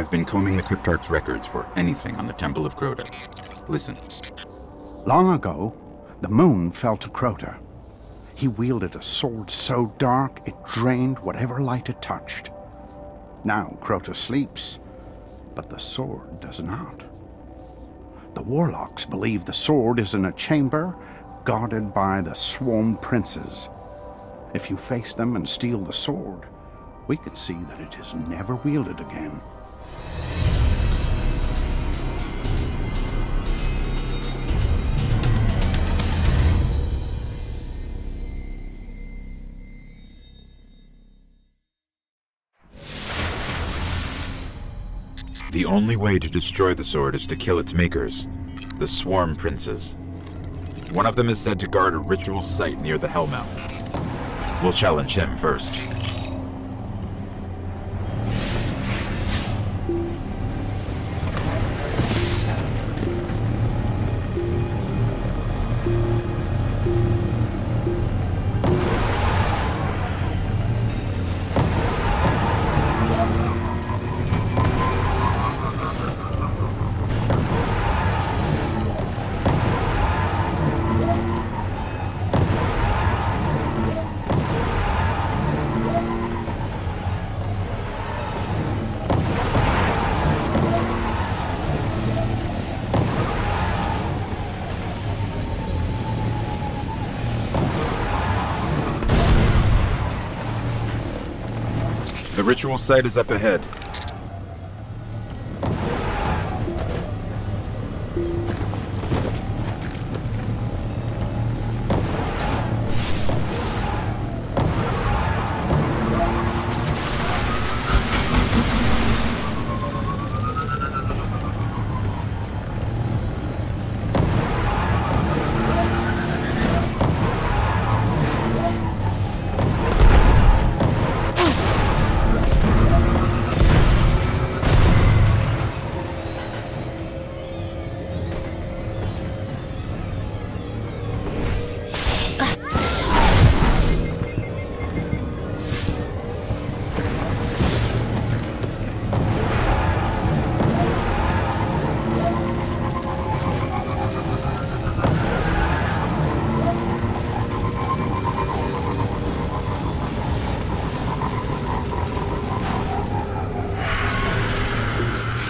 I've been combing the Cryptarch's records for anything on the Temple of Crota. Listen. Long ago, the moon fell to Crota. He wielded a sword so dark it drained whatever light it touched. Now Crota sleeps, but the sword does not. The warlocks believe the sword is in a chamber guarded by the Swarm Princes. If you face them and steal the sword, we can see that it is never wielded again. The only way to destroy the sword is to kill its makers, the Swarm Princes. One of them is said to guard a ritual site near the Hellmouth. We'll challenge him first. The ritual site is up ahead.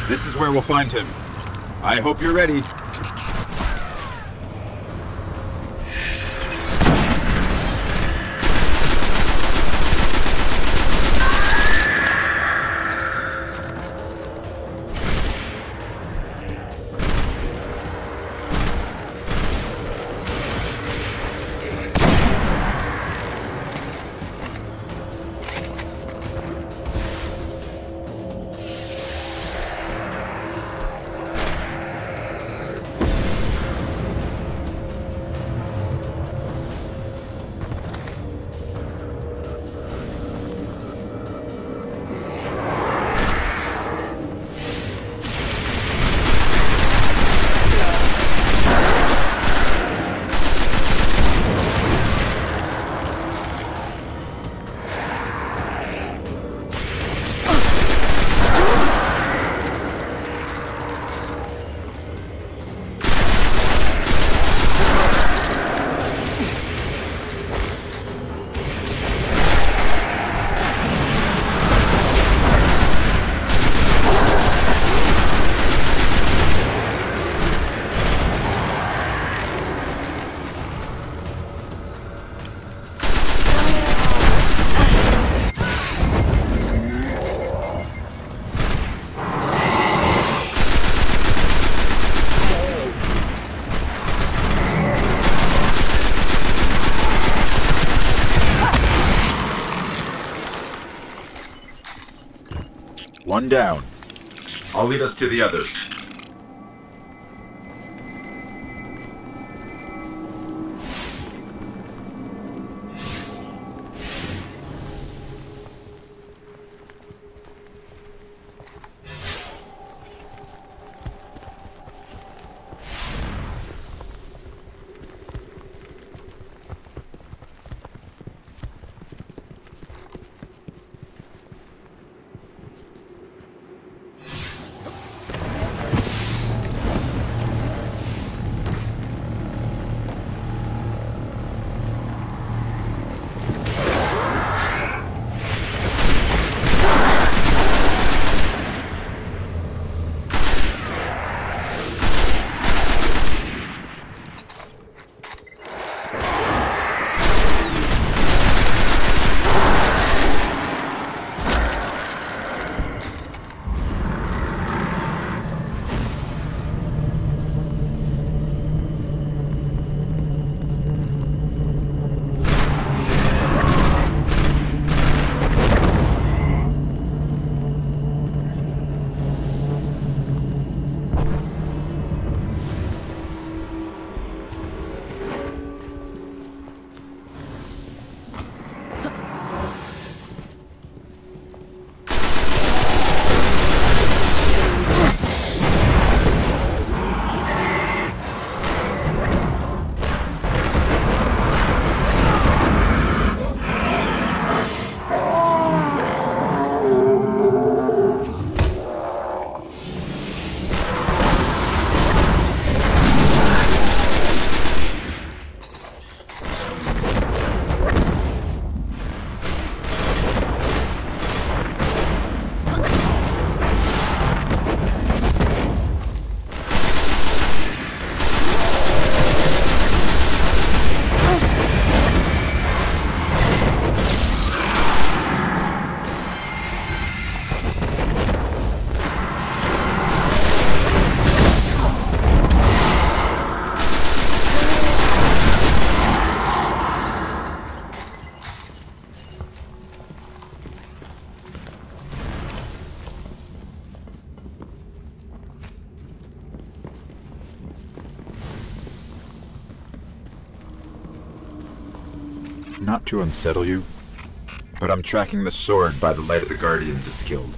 This is where we'll find him. I hope you're ready. One down. I'll lead us to the others. not to unsettle you, but I'm tracking the sword by the light of the guardians it's killed.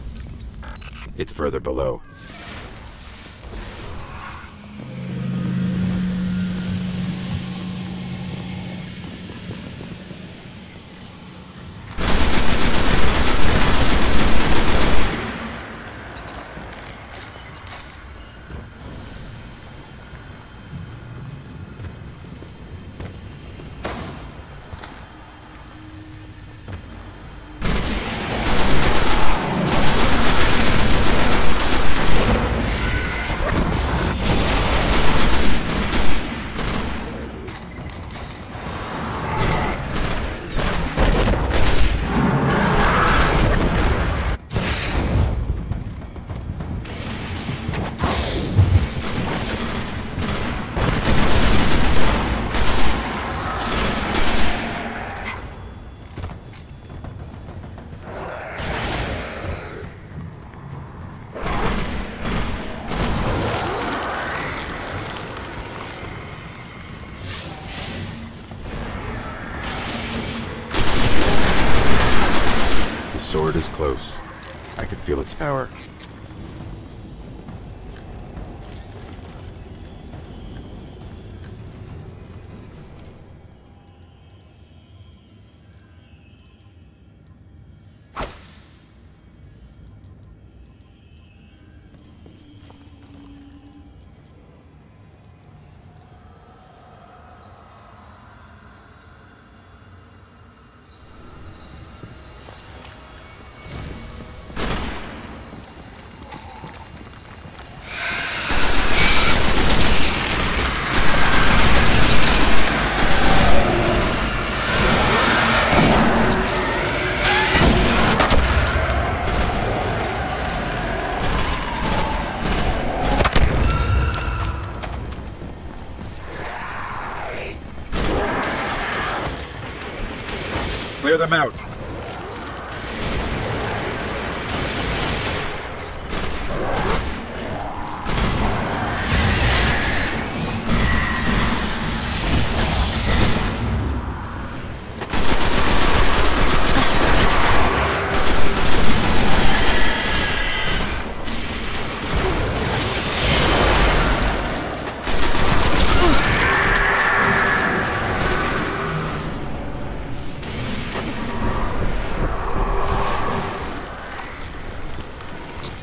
It's further below. Close. I can feel its power. Clear them out.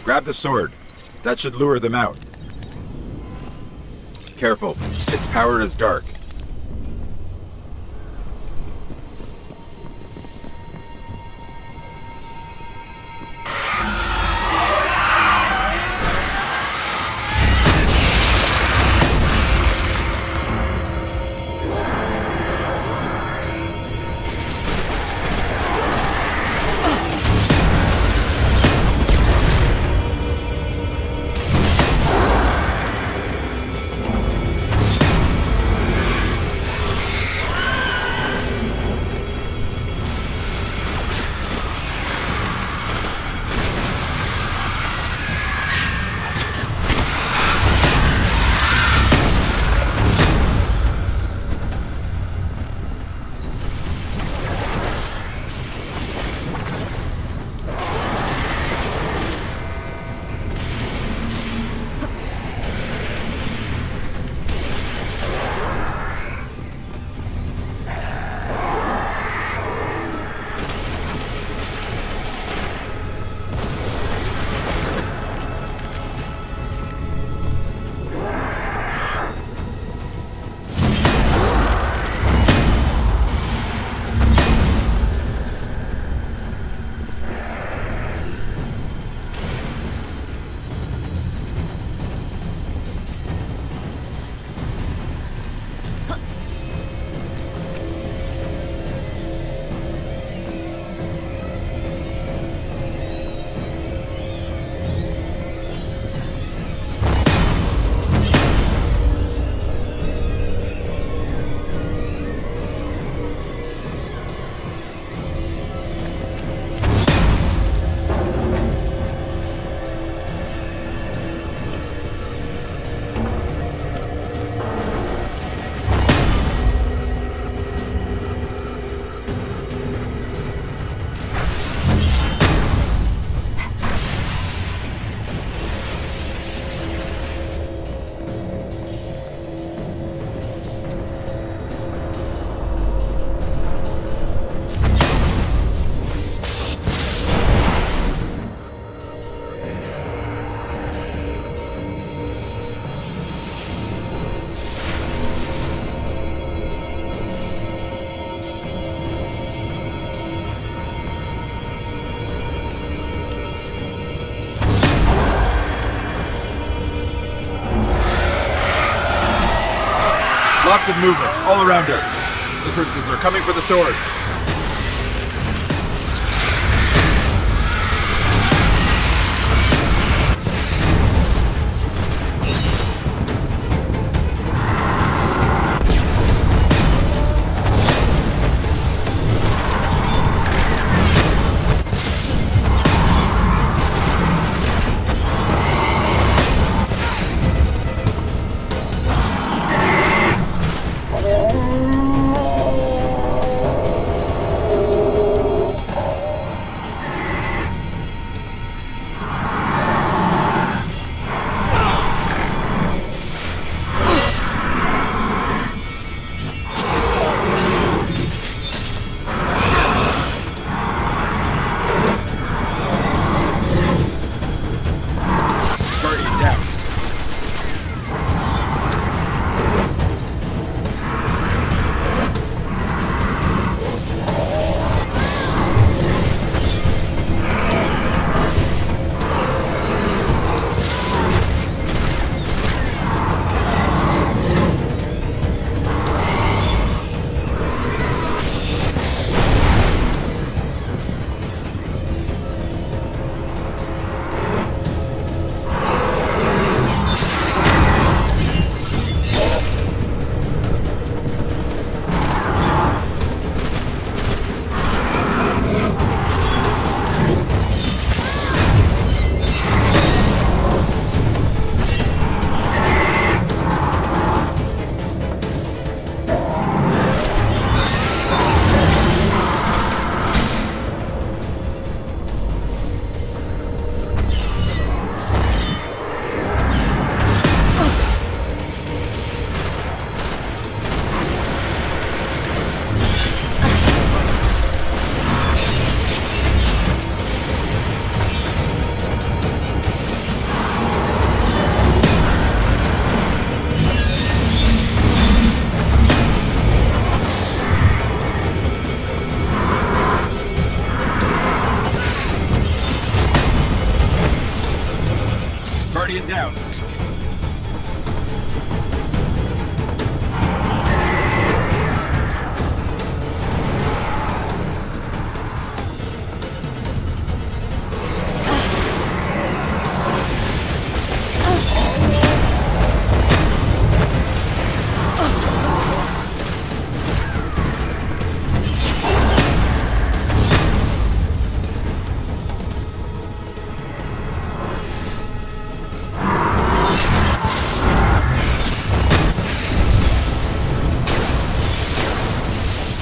Grab the sword. That should lure them out. Careful. Its power is dark. Lots of movement all around us. The princes are coming for the sword. Down.